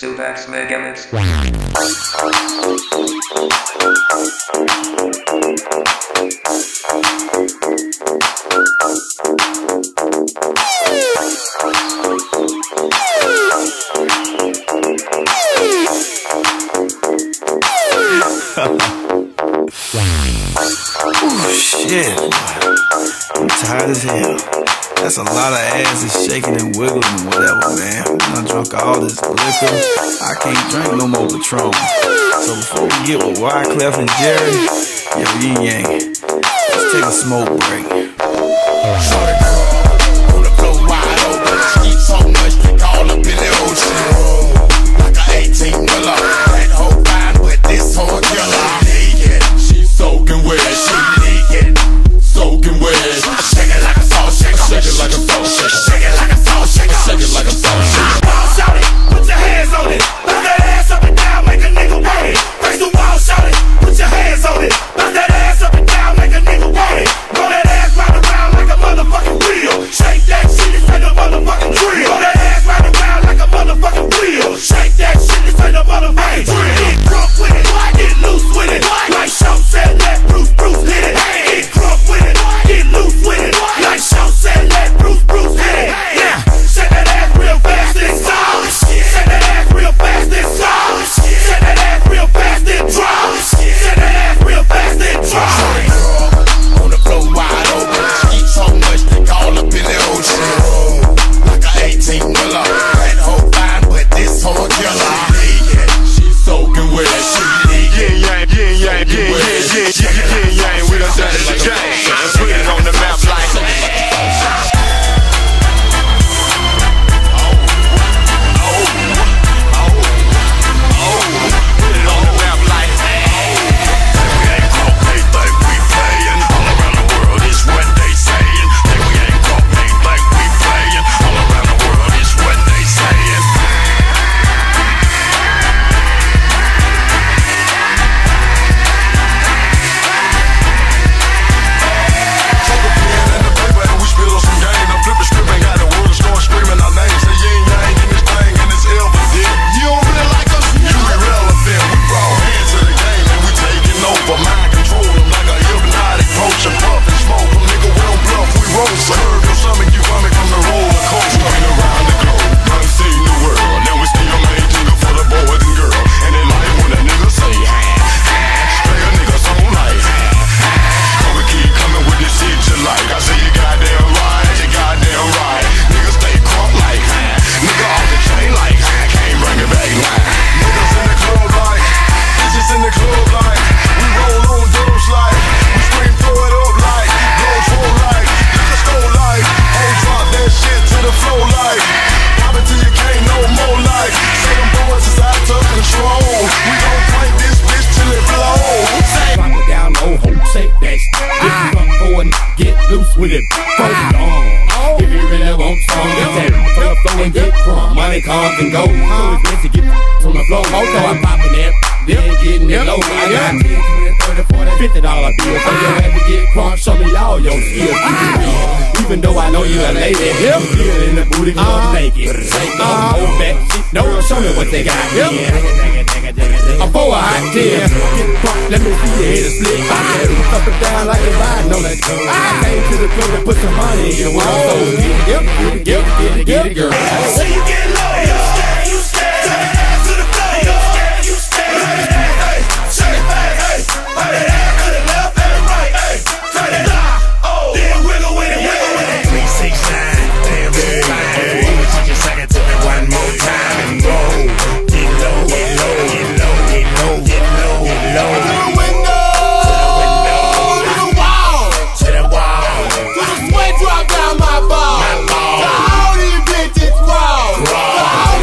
Silvax Megamix. Shit, I'm tired as hell. That's a lot of asses shaking and wiggling and whatever, man. I drunk all this liquor, I can't drink no more Patron. So before we get with Wyclef and Jerry, yo, Yang, let's take a smoke break. With it, fucking on. If you really want some, then throw flow and get from. Money comes and goes, so it's meant to get from the flow. So I'm popping that, then getting it low. I got 10, 20, 30, 40, $50 bills. So you have to get crunk, show me all your skills. Even though I know you a lady, you feel in the booty club naked. Hold back, no, show me what they got. I'm for a hot tip. Get crunk, let me see your head split. Up and down like a riding on that girl. I came to the club and put some money in your wall. So get it, girl. So you get low, you stay, turn it down to the floor, you stay. Turn it down, hey, shake it back, hey, turn it down to the left and right, hey, turn it down, oh, then wiggle with it, wiggle with it. 3, 6, 9, damn, it's fine. Hey, you just suck it to me one more time and go. Get low, get low, get low, get low, get low, get low. Get low. Drop down my ball. All these bitches, wow.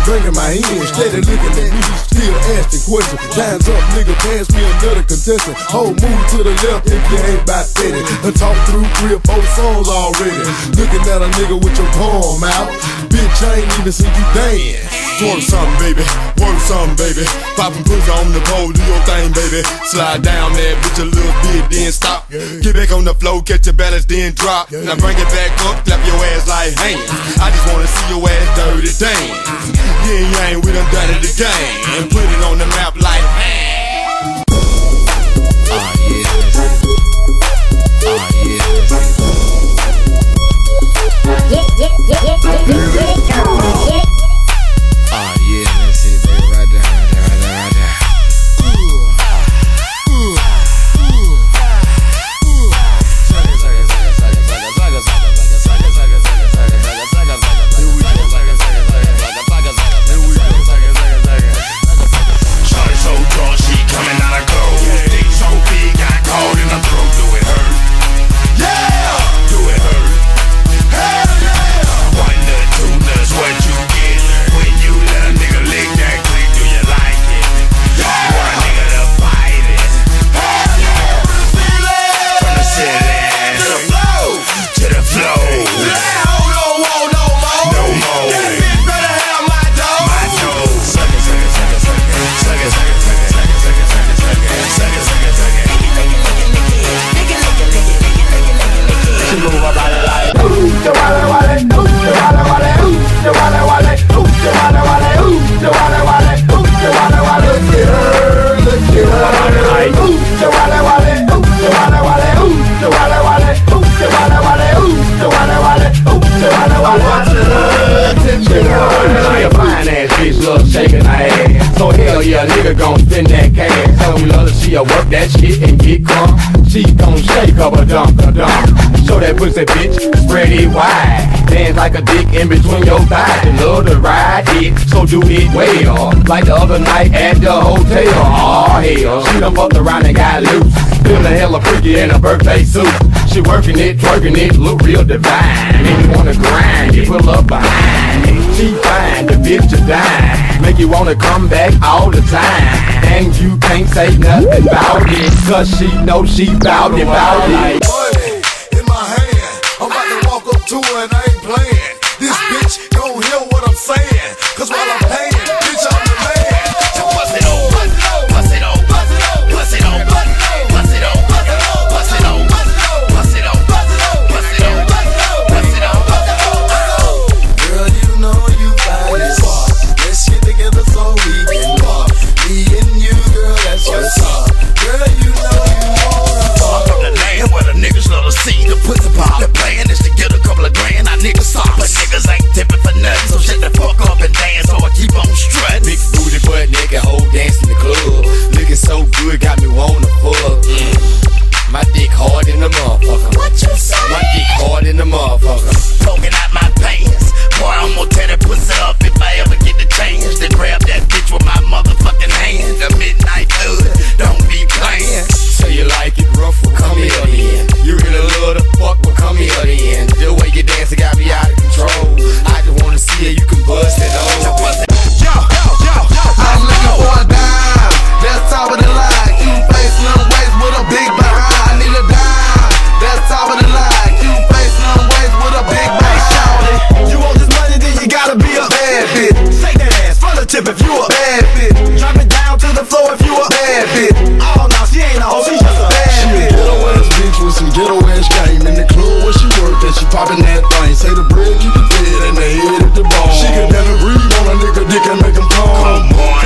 I'm drinking my head, steady looking at me, still asking questions. Lines up, nigga, pass me another contestant. Hold, move to the left if you ain't about that. I talked through 3 or 4 songs already. Looking at a nigga with your palm out. Bitch, I ain't even seen you dance. Work something, baby. Work something, baby. Poppin' pussy on the pole, do your thing, baby. Slide down that bitch a little bit, then stop. Get back on the floor, catch your balance, then drop. Now bring it back up, clap your ass like hands. I just wanna see your ass dirty dance. Yeah, Yang, we done done it again. And put it on the map like man. Pussy bitch, spread it wide. Dance like a dick in between your thighs. You love to ride it, so do it well. Like the other night at the hotel. Aw, hell, she done fucked around and got loose. Feelin' hella freaky in a birthday suit. She working it, twerking it, look real divine. Make you wanna grind it, pull up behind it. She fine, the bitch a dime. Make you wanna come back all the time. And you can't say nothing about it, cause she know she bout it, bout it. And I ain't playing. This bitch don't hear what I'm saying, cause while I'm paying, bitch, I'm the man. Bust it on, bust it on, bust it on, bust it on, bust it on, bust it on, bust it on, bust it on, bust it on. Girl, you know you got it. Let's get together so we can walk. Me and you, girl, that's your song. Girl, you know you want to walk. From the land where the niggas love to see the pussy pop. The plan is to get grand, I niggas soft, but niggas ain't tipping for nothing. So shut the fuck up and dance, so I keep on strutting. Big booty butt nigga, whole dance in the club. Looking so good, got me wanna fuck. My dick hard in the motherfucker. What you say? My dick hard in the motherfucker. Poking out my pants, boy, I'm gonna tear that pussy up if I ever get the chance. Then grab that bitch with my motherfucking hand. The midnight hood, don't be playing. So you like it rough? Well, come here then. You really love the fuck? Well, come here then. It got me out of control. I just wanna see it, you can bust it on. Yo, yo, yo, yo, I'm looking for a dime. That's top of the line. Cute face, little waist with a big behind. I need a dime. That's top of the line. Cute face, little waist with a big behind. You want this money, then you gotta be a bad bitch. Shake that ass for the tip if you a bad bitch. Drop it down to the floor if you a bad bitch. Oh no, she ain't a hoe, she just a bad bitch. She a ghetto ass bitch with some ghetto ass game in the club where she work that she poppin' that. Say the bread, keep the dead, and the head at the ball. She can never breathe on a nigga, dick and make him come. Come on,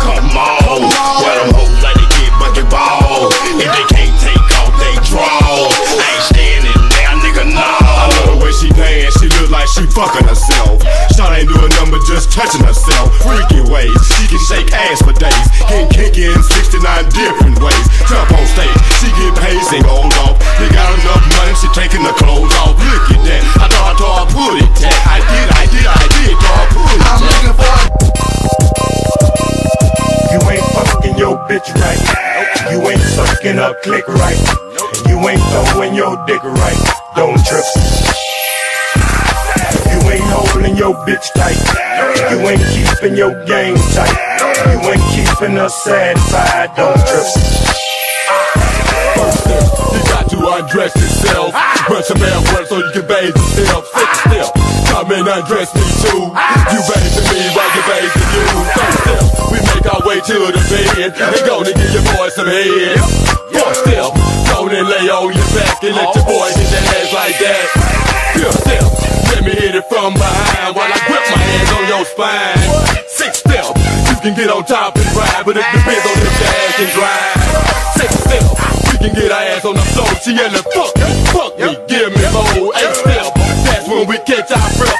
come on. Where them hoes like they get bucket ball. If they can't take off, they draw. I ain't standing there, nigga, no. I love the way she dance, she look like she fucking herself. Shot ain't doing nothing but just touching herself. Freaky ways, she can shake ass for days. Can kick in 69 different ways. Jump on stage, she get paid, say gold off. They got enough money, she taking the clothes off. Look at that. Up, click right. You ain't throwing your dick right. Don't trip. You ain't holding your bitch tight. You ain't keeping your game tight. You ain't keeping us satisfied. Don't trip. First step, you got to undress yourself. Brush your man work so you can bathe yourself. Second step, come and undress me too. You bathing me while you bathing you. Third step, we make our way to the bed and go to give your boy some head. Fourth step, go and lay on your back and let your boy hit your ass like that. Fifth step, let me hit it from behind while I grip my hands on your spine. Sixth step, you can get on top and ride, but it depends on if your ass can drive. Sixth step, we can get our ass on the floor, she in the fuck me, give me more. Eighth step, that's when we catch our breath